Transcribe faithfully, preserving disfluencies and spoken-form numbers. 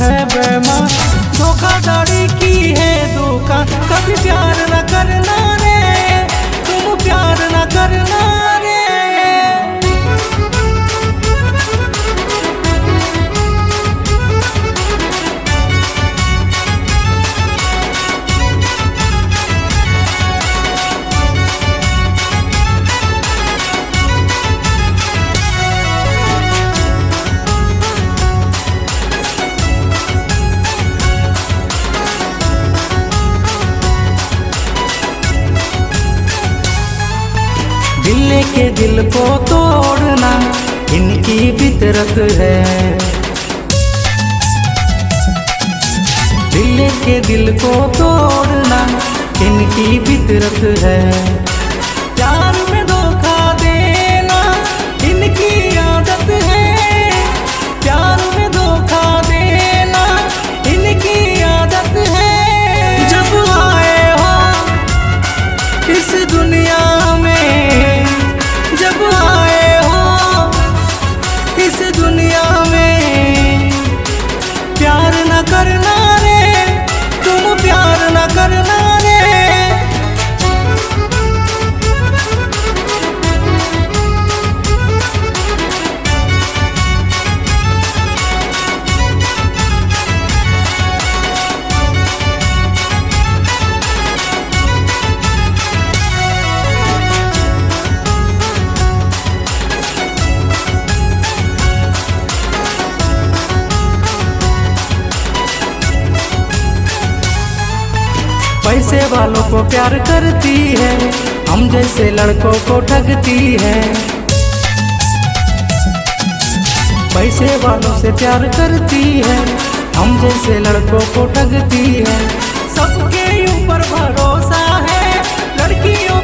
है बेईमान, धोखाधड़ी की है दुकान। कभी प्यार न करना रे, तुम प्यार न करना रे। दिल के दिल को तोड़ना इनकी फितरत है, दिल के दिल को तोड़ना इनकी फितरत है। प्यार में धोखा देना इनकी आदत है, प्यार में धोखा देना इनकी आदत है। जब आए हो इस दुनिया में, जब आए हो इस दुनिया में, प्यार न करना रे, तुम प्यार न करना रे। पैसे वालों को प्यार करती है, हम जैसे लड़कों को ठगती है। पैसे वालों से प्यार करती है, हम जैसे लड़कों को ठगती है। सबके ऊपर भरोसा है लड़कियों